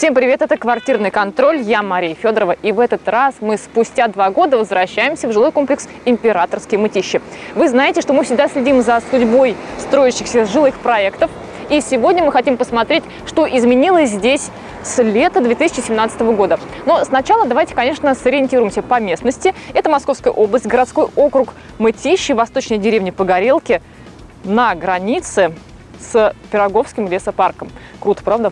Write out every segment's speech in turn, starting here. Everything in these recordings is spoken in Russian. Всем привет, это «Квартирный контроль», я Мария Федорова, и в этот раз мы спустя 2 года возвращаемся в жилой комплекс «Императорские Мытищи». Вы знаете, что мы всегда следим за судьбой строящихся жилых проектов, и сегодня мы хотим посмотреть, что изменилось здесь с лета 2017 года. Но сначала давайте, конечно, сориентируемся по местности. Это Московская область, городской округ Мытищи, восточная деревня Погорелки, на границе с Пироговским лесопарком. Круто, правда?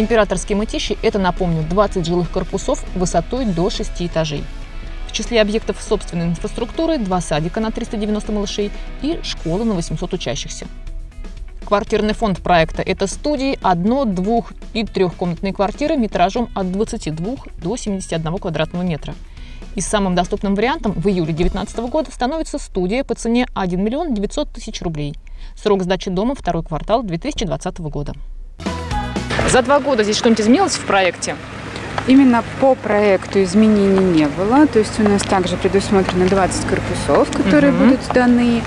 Императорские мытищи – это, напомню, 20 жилых корпусов высотой до 6 этажей. В числе объектов собственной инфраструктуры 2 садика на 390 малышей и школа на 800 учащихся. Квартирный фонд проекта – это студии, 1-, 2- и 3-комнатные квартиры метражом от 22 до 71 квадратного метра. И самым доступным вариантом в июле 2019 года становится студия по цене 1 миллион 900 тысяч рублей. Срок сдачи дома – 2-й квартал 2020 года. За 2 года здесь что-нибудь изменилось в проекте? Именно по проекту изменений не было. То есть у нас также предусмотрено 20 корпусов, которые будут сданы.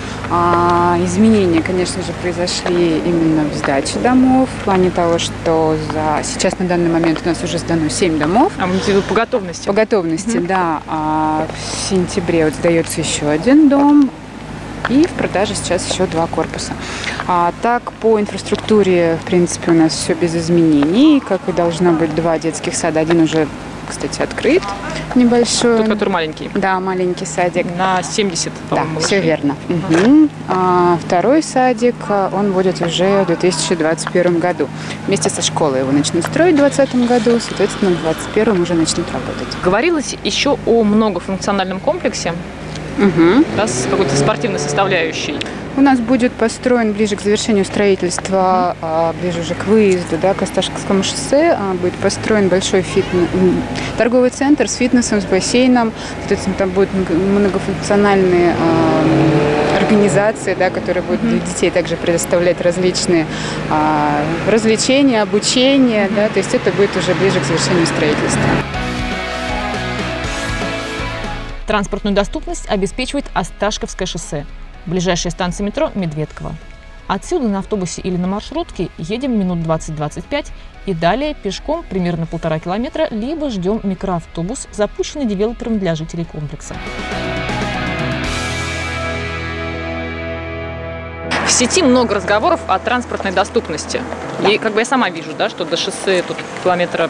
Изменения, конечно же, произошли именно в сдаче домов. В плане того, что сейчас на данный момент у нас уже сдано 7 домов. А по готовности? По готовности, да. В сентябре вот сдается еще 1 дом. И в продаже сейчас еще 2 корпуса. Так, по инфраструктуре, в принципе, у нас все без изменений. Как и должно быть, 2 детских сада. 1 уже, кстати, открыт небольшой. Тот, который маленький? Да, маленький садик. На 70, по-моему. Да, все верно. Угу. 2-й садик, он будет уже в 2021 году. Вместе со школой его начнут строить в 2020 году, соответственно, в 2021 уже начнут работать. Говорилось еще о многофункциональном комплексе. Да, с какой-то спортивной составляющей. У нас будет построен ближе к завершению строительства, ближе уже к выезду, да, к Осташковскому шоссе, будет построен большой торговый центр с фитнесом, с бассейном. Соответственно, там будут многофункциональные организации, да, которые будут для детей также предоставлять различные развлечения, обучение. Да, то есть это будет уже ближе к завершению строительства. Транспортную доступность обеспечивает Осташковское шоссе, ближайшая станция метро Медведково. Отсюда на автобусе или на маршрутке едем минут 20-25 и далее пешком примерно 1,5 километра, либо ждем микроавтобус, запущенный девелопером для жителей комплекса. В сети много разговоров о транспортной доступности. И как бы я сама вижу, да, что до шоссе тут 1,5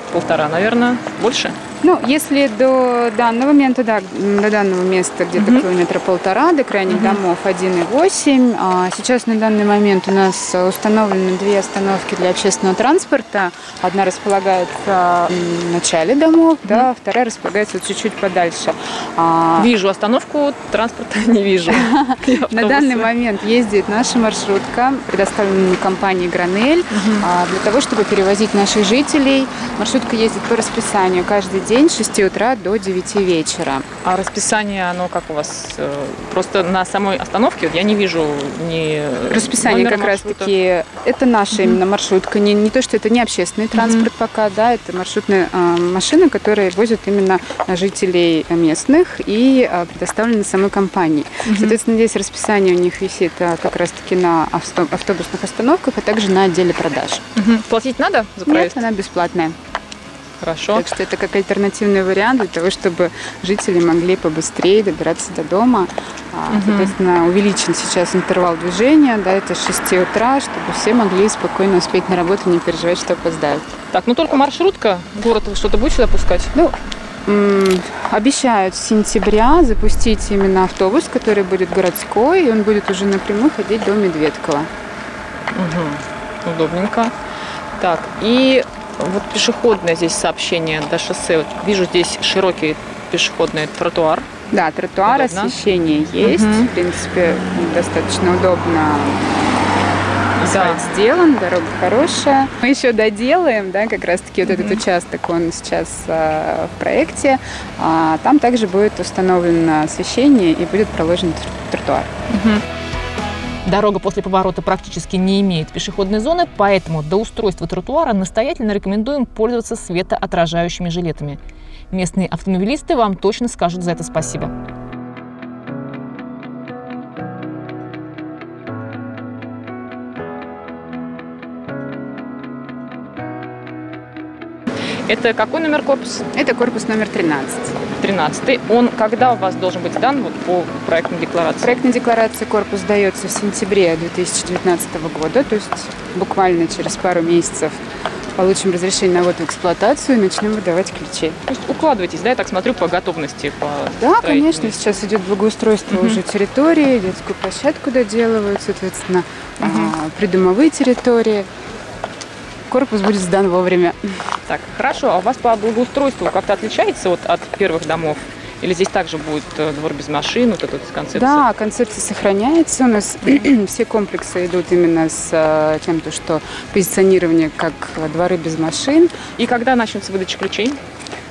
километра, наверное, больше. Ну, если до данного момента, да, до данного места где-то 1,5 километра, до крайних домов 1,8. Сейчас на данный момент у нас установлены 2 остановки для общественного транспорта. 1 располагается в начале домов, да, 2 располагается чуть-чуть подальше. Вижу остановку, транспорта не вижу. На данный момент ездит наша маршрутка, предоставленная компанией «Гранель», для того, чтобы перевозить наших жителей. Маршрутка ездит по расписанию каждый день. День с 6 утра до 9 вечера. А расписание, оно как у вас? Просто на самой остановке вот я не вижу ни расписание как маршрута. Раз таки. Это наша именно маршрутка. Не то, что это не общественный транспорт пока, да, это маршрутная машина, которая возит именно жителей местных и предоставлена самой компанией. Соответственно, здесь расписание у них висит как раз таки на автобусных остановках, а также на отделе продаж. Платить надо за проезд? Нет, она бесплатная. Хорошо. Так что это как альтернативный вариант для того, чтобы жители могли побыстрее добираться до дома. Соответственно, увеличен сейчас интервал движения, да, это с 6 утра, чтобы все могли спокойно успеть на работу, не переживать, что опоздают. Так, ну только маршрутка, город что-то будет сюда пускать? Ну, обещают с сентября запустить именно автобус, который будет городской, и он будет уже напрямую ходить до Медведкова. Удобненько. Так, и... Вот пешеходное здесь сообщение до шоссе. Вот вижу здесь широкий пешеходный тротуар. Да, тротуар, удобно. Освещение есть. В принципе, достаточно удобно. Да. Сделан, дорога хорошая. Мы еще доделаем, да, как раз-таки вот этот участок, он сейчас в проекте. Там также будет установлено освещение и будет проложен тротуар. Дорога после поворота практически не имеет пешеходной зоны, поэтому до устройства тротуара настоятельно рекомендуем пользоваться светоотражающими жилетами. Местные автомобилисты вам точно скажут за это спасибо. Это какой номер корпуса? Это корпус номер 13. 13. Он когда у вас должен быть сдан вот, по проектной декларации? Проектная декларация корпус сдается в сентябре 2019 года, то есть буквально через пару месяцев получим разрешение на ввод в эксплуатацию и начнем выдавать ключи. То есть укладывайтесь, да, я так смотрю, по готовности? По да, конечно, сейчас идет благоустройство уже территории, детскую площадку доделывают, соответственно, придомовые территории. Корпус будет сдан вовремя. Так, хорошо. А у вас по благоустройству как-то отличается вот от первых домов? Или здесь также будет двор без машин, вот эта концепция? Да, концепция сохраняется. У нас все комплексы идут именно с тем, что позиционирование как дворы без машин. И когда начнется выдача ключей?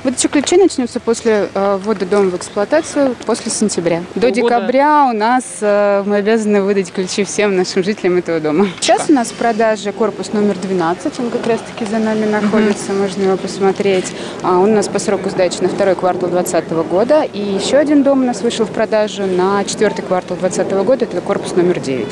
Выдача ключей начнется после ввода дома в эксплуатацию, после сентября. До декабря у нас мы обязаны выдать ключи всем нашим жителям этого дома. Сейчас у нас в продаже корпус номер 12, он как раз-таки за нами находится, можно его посмотреть. Он у нас по сроку сдачи на второй квартал 2020 года. И еще один дом у нас вышел в продажу на четвертый квартал 2020 года, это корпус номер 9.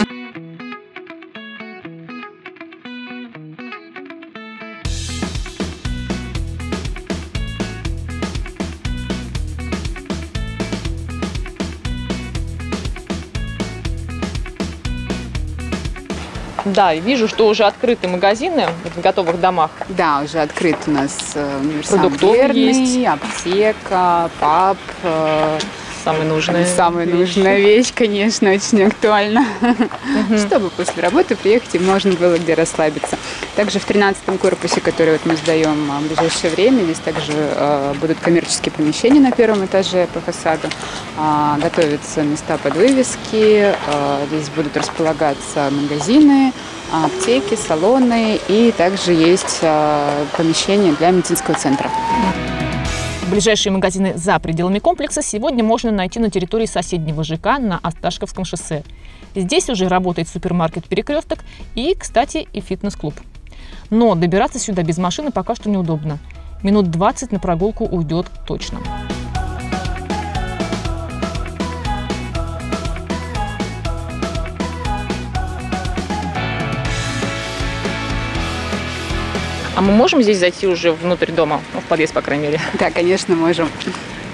Да, вижу, что уже открыты магазины в готовых домах. Да, уже открыт у нас продуктовый, аптека, паб. Самая нужная вещь, конечно, очень актуальна. Чтобы после работы приехать и можно было где расслабиться. Также в 13-м корпусе, который вот мы сдаем в ближайшее время, здесь также будут коммерческие помещения на первом этаже по фасаду. Готовятся места под вывески, здесь будут располагаться магазины, аптеки, салоны и также есть помещение для медицинского центра. Ближайшие магазины за пределами комплекса сегодня можно найти на территории соседнего ЖК на Осташковском шоссе. Здесь уже работает супермаркет «Перекресток» и, кстати, и фитнес-клуб. Но добираться сюда без машины пока что неудобно. Минут 20 на прогулку уйдет точно. А мы можем здесь зайти уже внутрь дома, в подъезд, по крайней мере? Да, конечно, можем.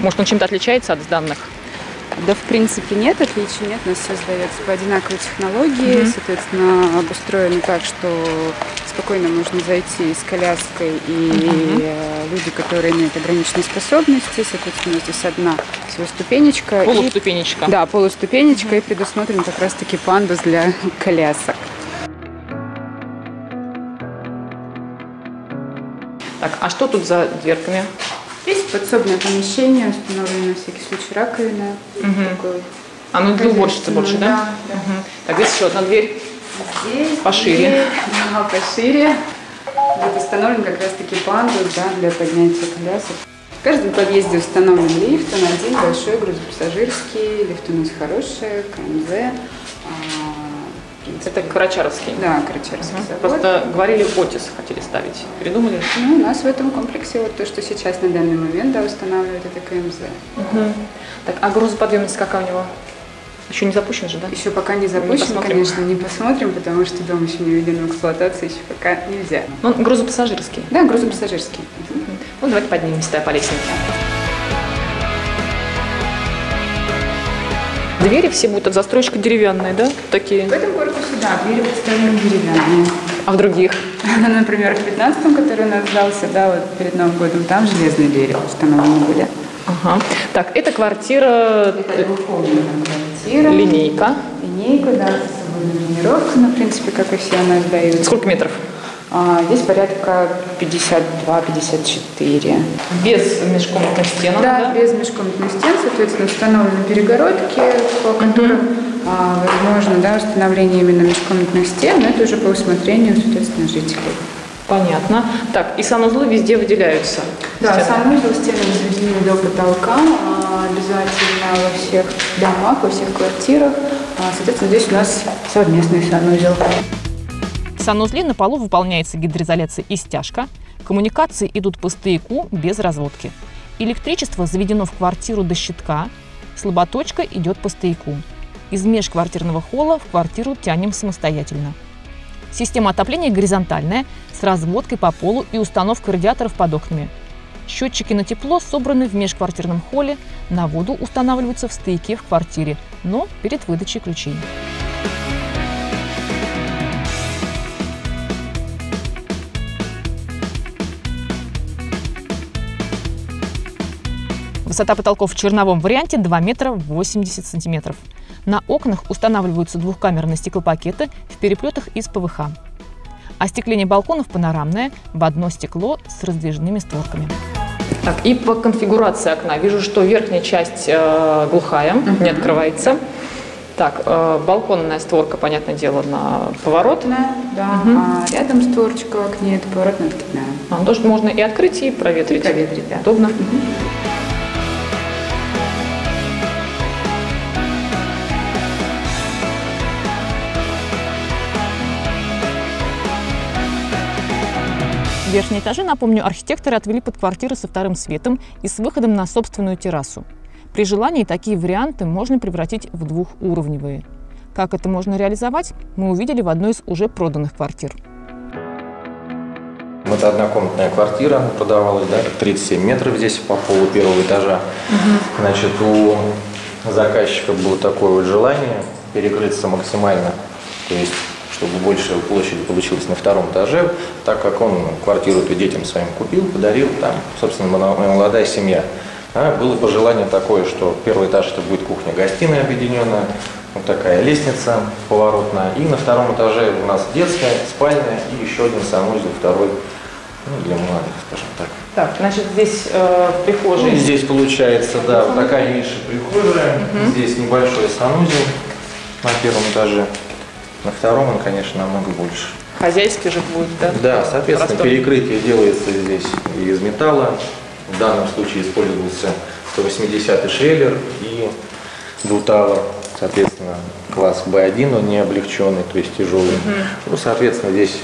Может, он чем-то отличается от сданных? Да, в принципе, нет, отличий нет. У нас все сдается по одинаковой технологии. Соответственно, обустроено так, что спокойно можно зайти с коляской и люди, которые имеют ограниченные способности. Соответственно, здесь одна всего ступенечка. Полуступенечка. Да, полуступенечка. И предусмотрен как раз-таки пандус для колясок. Так, а что тут за дверками? Есть подсобное помещение, установлено на всякий случай раковина. Оно для уборщицы больше, да? Да. Так, здесь еще одна дверь. Здесь пошире. Дверь, да, пошире. Вот установлен как раз-таки пандус, да, для поднятия колясок. В каждом подъезде установлен лифт, он один большой, грузопассажирский. Лифт у нас хороший, КМЗ. Это Карачаровский. Да, Карачаровский. Просто говорили, ОТИС хотели ставить. Придумали? Ну, у нас в этом комплексе вот то, что сейчас на данный момент устанавливают, это КМЗ. Так, а грузоподъемность какая у него? Еще не запущен же, да? Еще пока не запущен, конечно, не посмотрим, потому что дом еще не введен в эксплуатацию, еще пока нельзя. Он грузопассажирский? Да, грузопассажирский. Ну, давайте поднимемся по лестнице. Двери все будут от застройщика деревянные, да? Такие. В этом корпусе, да, двери представлены деревянные. А в других? Например, в 15-м, который у нас сдался, да, вот перед Новым годом, там железные двери установлены были. Так, это квартира... Это двухкомнатная квартира. Линейка. Линейка, да, планировка, ну, в принципе, как и все у нас дают. Сколько метров? Здесь порядка 52-54. Без межкомнатных стен? Да, без межкомнатных стен. Соответственно, установлены перегородки, по которым возможно, да, установление именно межкомнатных стен. Но это уже по усмотрению, соответственно, жителей. Понятно. Так, и санузлы везде выделяются? Да, санузлы, стены возведены до потолка. Обязательно во всех домах, во всех квартирах. Соответственно, здесь у нас совместный санузел. В санузле на полу выполняется гидроизоляция и стяжка. Коммуникации идут по стояку без разводки. Электричество заведено в квартиру до щитка. Слаботочка идет по стояку. Из межквартирного холла в квартиру тянем самостоятельно. Система отопления горизонтальная, с разводкой по полу и установкой радиаторов под окнами. Счетчики на тепло собраны в межквартирном холле, на воду устанавливаются в стояке в квартире, но перед выдачей ключей. Высота потолков в черновом варианте 2 метра 80 сантиметров. На окнах устанавливаются двухкамерные стеклопакеты в переплетах из ПВХ. Остекление балконов панорамное, в одно стекло с раздвижными створками. Так, и по конфигурации окна. Вижу, что верхняя часть глухая, не открывается. Так, балконная створка, понятное дело, на поворот. Да, а рядом створочка в окне, это поворотная откидная. Тоже можно и открыть, и проветрить. И проветрить, да. Удобно. Верхние этажи, напомню, архитекторы отвели под квартиры со вторым светом и с выходом на собственную террасу. При желании такие варианты можно превратить в двухуровневые. Как это можно реализовать, мы увидели в одной из уже проданных квартир. Это однокомнатная квартира продавалась, да, 37 метров здесь по полу первого этажа. Значит, у заказчика было такое вот желание перекрыться максимально, то есть чтобы больше площадь получилась на втором этаже, так как он квартиру-то детям своим купил, подарил, там, собственно, молодая семья. Было пожелание такое, что первый этаж это будет кухня-гостиная объединенная, вот такая лестница поворотная, и на втором этаже у нас детская, спальня и еще один санузел, второй, ну, для молодых, скажем так. Так, значит, здесь прихожая. Ну, здесь получается, да, вот такая ниша прихожая, здесь небольшой санузел на первом этаже. На втором он, конечно, намного больше. Хозяйский же будет, да? Да, соответственно, простой. Перекрытие делается здесь из металла. В данном случае использовался 180-й швеллер и двутавр. Соответственно, класс B1, он не облегченный, то есть тяжелый. Ну, соответственно, здесь,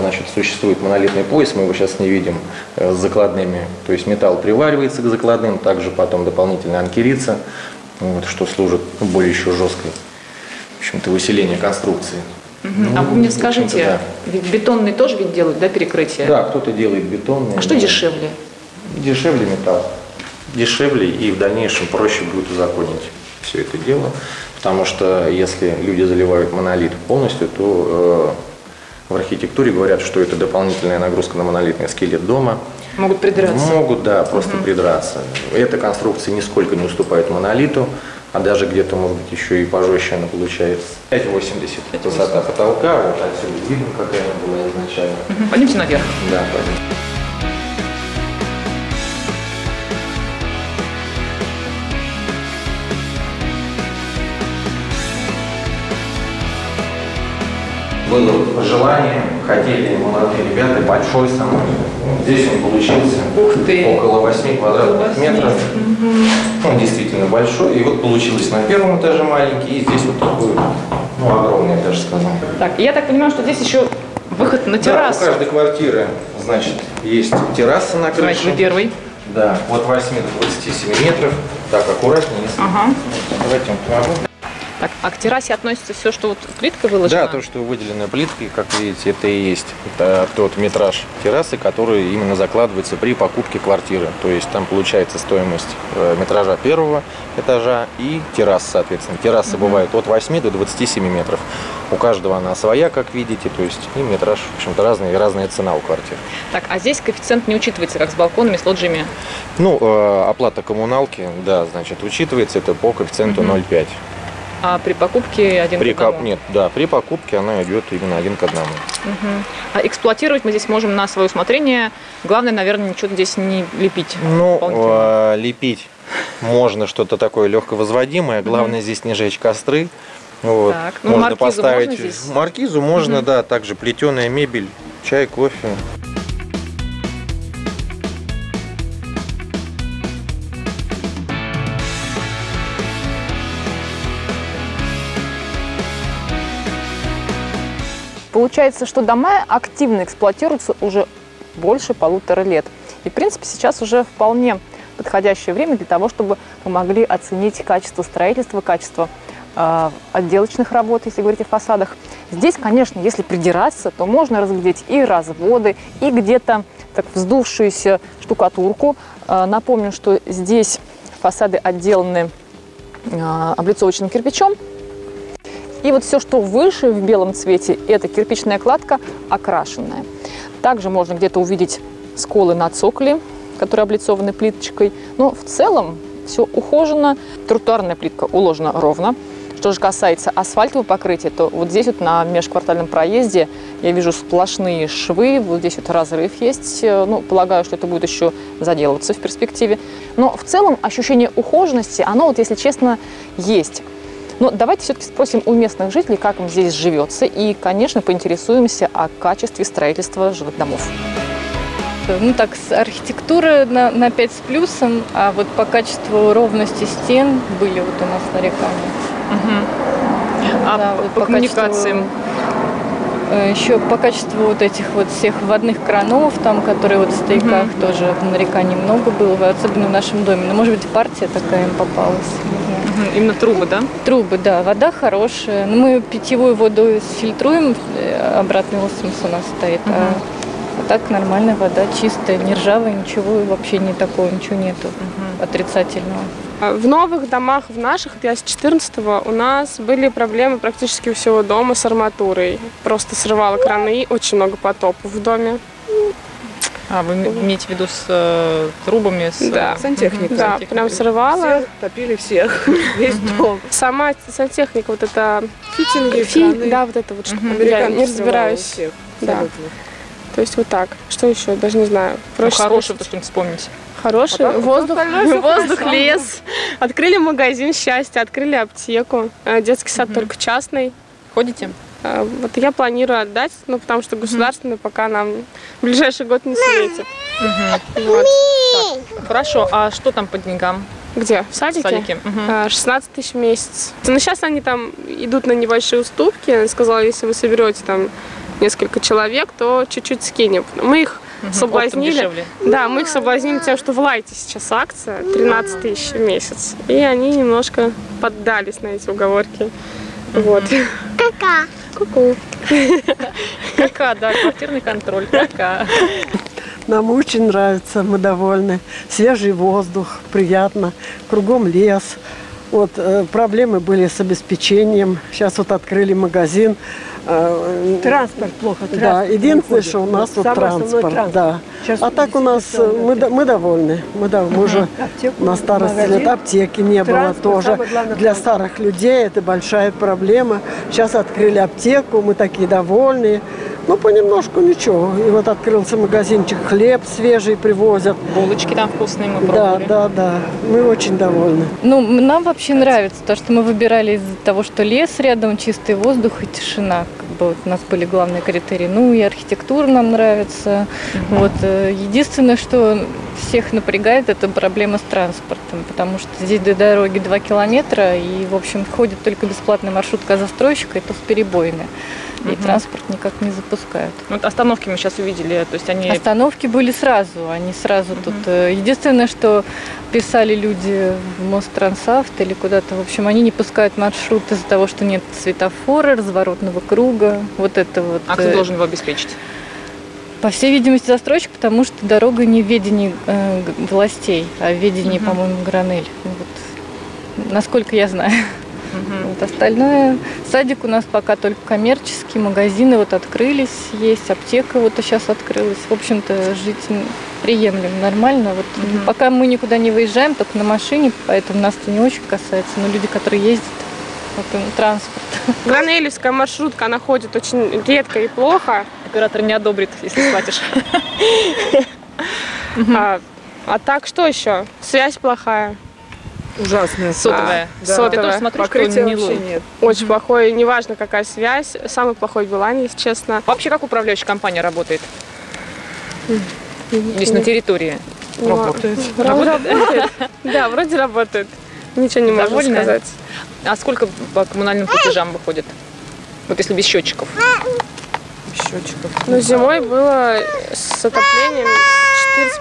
значит, существует монолитный пояс, мы его сейчас не видим, с закладными. То есть металл приваривается к закладным, также потом дополнительно анкерится, вот, что служит более еще жесткой. В общем-то, выселение конструкции. Ну, а вы мне скажите, да. Ведь бетонный тоже ведь делают, да, перекрытие? Да, кто-то делает бетонный. А что дешевле? Дешевле металл. Дешевле и в дальнейшем проще будет узаконить все это дело. Потому что если люди заливают монолит полностью, то в архитектуре говорят, что это дополнительная нагрузка на монолитный скелет дома. Могут придраться? Могут, да, просто придраться. Эта конструкция нисколько не уступает монолиту. А даже где-то, может быть, еще и пожестче она получается. 5,80 высота потолка, вот отсюда видно, какая она была изначально. Пойдемте наверх. Да, пойдемте. Было желание, хотели молодые ребята большой самолет. Здесь он получился около 8 квадратных метров. Он действительно большой. И вот получилось на первом этаже маленький, и здесь вот такой, ну, огромный, я даже сказал. Так, я так понимаю, что здесь еще выход на террасу. Да, у каждой квартиры, значит, есть терраса на крыше. Значит, вы первый. Да, от 8 до 27 метров. Так, аккуратнее. Давайте вам помогу. Так, а к террасе относится все, что вот плитка выложена? Да, то, что выделено плиткой, как видите, это и есть тот метраж террасы, который именно закладывается при покупке квартиры. То есть там получается стоимость метража первого этажа и террасы, соответственно. Террасы бывают от 8 до 27 метров. У каждого она своя, как видите, то есть и метраж, в общем-то, разный, и разная цена у квартир. Так, а здесь коэффициент не учитывается, как с балконами, с лоджиями? Ну, оплата коммуналки, да, значит, учитывается это по коэффициенту 0,5. А при покупке один к одному? Нет, да, при покупке она идет именно один к одному. А эксплуатировать мы здесь можем на свое усмотрение. Главное, наверное, ничего здесь не лепить. Ну, лепить можно что-то такое легковозводимое. Главное здесь не жечь костры. Вот. Так, ну, можно маркизу поставить. Можно здесь? Маркизу можно, да, также плетеная мебель, чай, кофе. Получается, что дома активно эксплуатируются уже больше 1,5 лет. И, в принципе, сейчас уже вполне подходящее время для того, чтобы мы могли оценить качество строительства, качество отделочных работ, если говорить о фасадах. Здесь, конечно, если придираться, то можно разглядеть и разводы, и где-то так вздувшуюся штукатурку. Напомню, что здесь фасады отделаны облицовочным кирпичом. И вот все, что выше в белом цвете, это кирпичная кладка, окрашенная. Также можно где-то увидеть сколы на цоколе, которые облицованы плиточкой. Но в целом все ухожено, тротуарная плитка уложена ровно. Что же касается асфальтового покрытия, то вот здесь вот на межквартальном проезде я вижу сплошные швы, вот здесь вот разрыв есть. Ну, полагаю, что это будет еще заделываться в перспективе. Но в целом ощущение ухоженности, оно вот, если честно, есть. Но давайте все-таки спросим у местных жителей, как им здесь живется, и, конечно, поинтересуемся о качестве строительства жилых домов. Ну так, архитектура на 5 с плюсом, а вот по качеству ровности стен были вот у нас нарекания. Угу. А да, вот по коммуникациям? Еще по качеству вот этих вот всех водных кранов, там, которые вот в стояках, угу, тоже нареканий много было, особенно в нашем доме. Но, может быть, партия такая им попалась. Именно трубы, да? Трубы, да. Вода хорошая. Но мы питьевую воду фильтруем, обратный лосмос у нас стоит. Угу. А так нормальная вода, чистая, не ржавая, ничего вообще не такого, ничего нету, угу, отрицательного. В новых домах, в наших, я с 14-го, у нас были проблемы практически у всего дома с арматурой. Просто срывало краны, очень много потопов в доме. А, вы имеете в виду с трубами, с сантехникой? Да, прям срывала. Всех, топили всех, весь дом. Сама сантехника, вот это фитинги, да, вот это вот, я не разбираюсь. Да. То есть вот так. Что еще? Даже не знаю. Хорошее, то что-нибудь вспомните. Хороший воздух, лес. Открыли магазин счастья, открыли аптеку. Детский сад только частный. Ходите? Вот я планирую отдать, но потому что государственный пока нам в ближайший год не светит. Вот. Хорошо, а что там по деньгам? Где? В садике? В садике. 16 тысяч в месяц. Но сейчас они там идут на небольшие уступки. Я сказала, если вы соберете там несколько человек, то чуть-чуть скинем. Мы их соблазнили. Да, мы их соблазнили тем, что в Лайте сейчас акция 13 тысяч в месяц. И они немножко поддались на эти уговорки. Вот. Кака. Ку-ку. Кака, да, квартирный контроль. Кака. Нам очень нравится, мы довольны. Свежий воздух, приятно. Кругом лес. Вот проблемы были с обеспечением. Сейчас вот открыли магазин. Транспорт плохо. Транспорт, да, единственное, что у нас вот транспорт. Да. А так у нас мы довольны. Мы уже на старости лет аптеки не было тоже. Для старых людей это большая проблема. Сейчас открыли аптеку, мы такие довольны. Ну, понемножку ничего. И вот открылся магазинчик, хлеб свежий привозят. Булочки там вкусные, мы пробовали. Да, да, да. Мы очень довольны. Ну, нам вообще нравится то, что мы выбирали из-за того, что лес рядом, чистый воздух и тишина. Как бы вот у нас были главные критерии. Ну, и архитектура нам нравится. Вот. Единственное, что всех напрягает, это проблема с транспортом. Потому что здесь до дороги 2 километра, и, в общем, ходит только бесплатная маршрутка застройщика, и то с перебоями. И транспорт никак не запускают. Вот остановки мы сейчас увидели, то есть они... Остановки были сразу, они сразу тут... Единственное, что писали люди в МосТрансавт или куда-то, в общем, они не пускают маршрут из-за того, что нет светофора, разворотного круга, вот это вот... А кто должен его обеспечить? По всей видимости, застройщик, потому что дорога не в ведении властей, а в ведении, по-моему, Гранель. Вот. Насколько я знаю. Вот остальное. Садик у нас пока только коммерческий, магазины вот открылись, есть аптека вот сейчас открылась. В общем-то, жить приемлемо, нормально. Вот пока мы никуда не выезжаем, только на машине, поэтому нас это не очень касается. Но люди, которые ездят, вот, транспорт. Гранелевская маршрутка, она ходит очень редко и плохо. Оператор не одобрит, если платишь. А так что еще? Связь плохая. Ужасная. Сотовая. Да. Сотовая. Я тоже смотрю, покрытия вообще нет. Очень плохое, неважно какая связь. Самый плохой Билайн, если честно. Вообще, как управляющая компания работает? Здесь на территории. Работает. Работает? Да, вроде работает. Ничего не могу сказать. А сколько по коммунальным платежам выходит? Вот если без счетчиков. счетчиков? Ну, зимой было с отоплением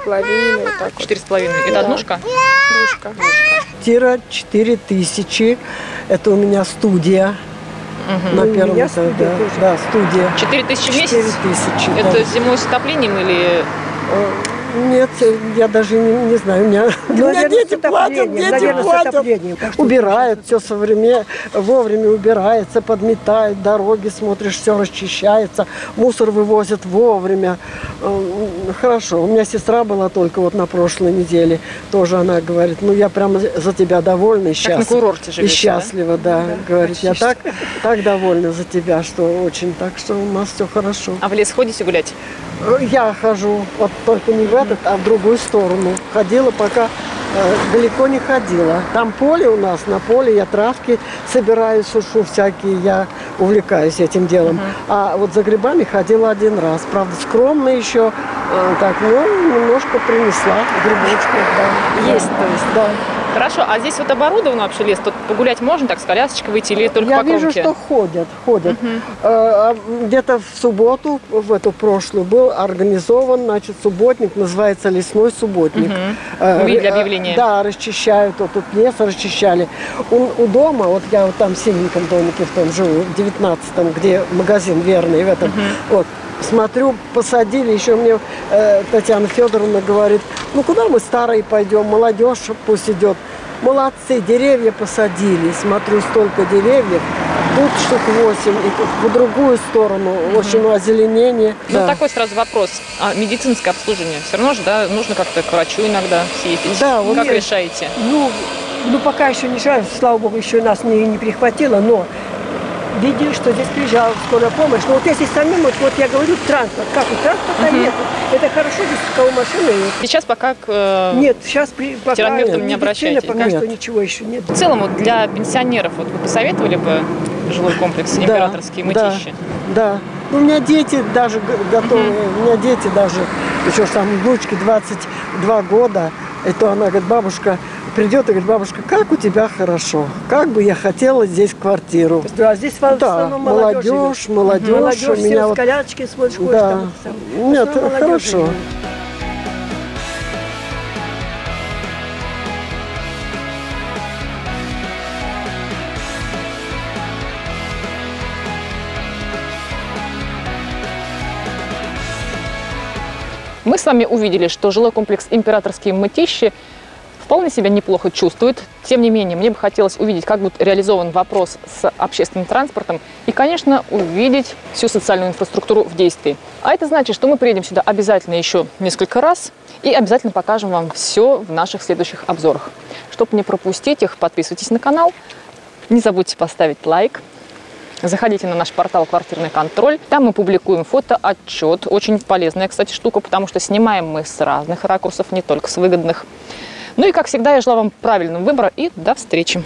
4,5. Вот 4,5. Это да. Однушка? Двушка. Квартира 4000. Это у меня студия. Угу. На первом этаже. Да, студия. 4000 в месяц? 4000, да. Это зимой с отоплением или... Нет, я даже не знаю. У меня дети платят, убирают, все вовремя убирается, подметают, дороги смотришь, все расчищается, мусор вывозят вовремя. Хорошо, у меня сестра была только вот на прошлой неделе, тоже она говорит, ну я прямо за тебя довольна и счастлива. Как на курорте живете, и счастлива, да говорит, я так довольна за тебя, что очень, так что у нас все хорошо. А в лес ходите гулять? Я хожу, вот только не в этот, а в другую сторону. Ходила, пока далеко не ходила. Там поле у нас, на поле я травки собираю, сушу всякие, я увлекаюсь этим делом. А вот за грибами ходила один раз. Правда, скромно еще, так, но немножко принесла грибочки. Да. Есть, то есть, да. Хорошо, а здесь вот оборудован вообще лес? Тут погулять можно, так, с колясочкой выйти или только по кромке? Я вижу, что ходят. Где-то в субботу, в эту прошлую, был организован, значит, субботник, называется лесной субботник. Увидели объявление? Да, расчищают, вот тут лес расчищали. У дома, вот я вот там в синеньком домике в том живу, в 19-м, где магазин верный в этом, вот. Смотрю, посадили, еще мне Татьяна Федоровна говорит, ну куда мы старые пойдем, молодежь пусть идет. Молодцы, деревья посадили, смотрю, столько деревьев, тут штук 8, и по другую сторону, в общем, озеленение. Ну, да. Такой сразу вопрос, а медицинское обслуживание, все равно же, да, нужно как-то к врачу иногда съездить, да, вот как решаете? Ну, пока еще не решаем, слава богу, еще нас не перехватило, но... Видели, что здесь приезжала скорая помощь. Но вот если самим, вот я говорю, транспорт. Как у транспорта нет. Это хорошо, здесь у кого машины нет. Сейчас пока к нет, сейчас к терапевтам не обращайтесь. Пока что ничего еще нет. В целом, вот для пенсионеров вот вы посоветовали бы жилой комплекс Императорские Мытищи? Да. У меня дети даже готовы. У меня дети даже, еще там внучке 22 года. И то она говорит, бабушка... Придет и говорит, бабушка, как у тебя хорошо, как бы я хотела здесь квартиру. Да, здесь в основном молодежь. У меня вот... колясочки смотришь, да. Нет, хорошо. Мы с вами увидели, что жилой комплекс «Императорские Мытищи» вполне себя неплохо чувствует. Тем не менее, мне бы хотелось увидеть, как будет реализован вопрос с общественным транспортом и, конечно, увидеть всю социальную инфраструктуру в действии. А это значит, что мы приедем сюда обязательно еще несколько раз и обязательно покажем вам все в наших следующих обзорах. Чтобы не пропустить их, подписывайтесь на канал, не забудьте поставить лайк. Заходите на наш портал «Квартирный контроль». Там мы публикуем фотоотчет. Очень полезная, кстати, штука, потому что снимаем мы с разных ракурсов, не только с выгодных. Ну и, как всегда, я желаю вам правильного выбора и до встречи!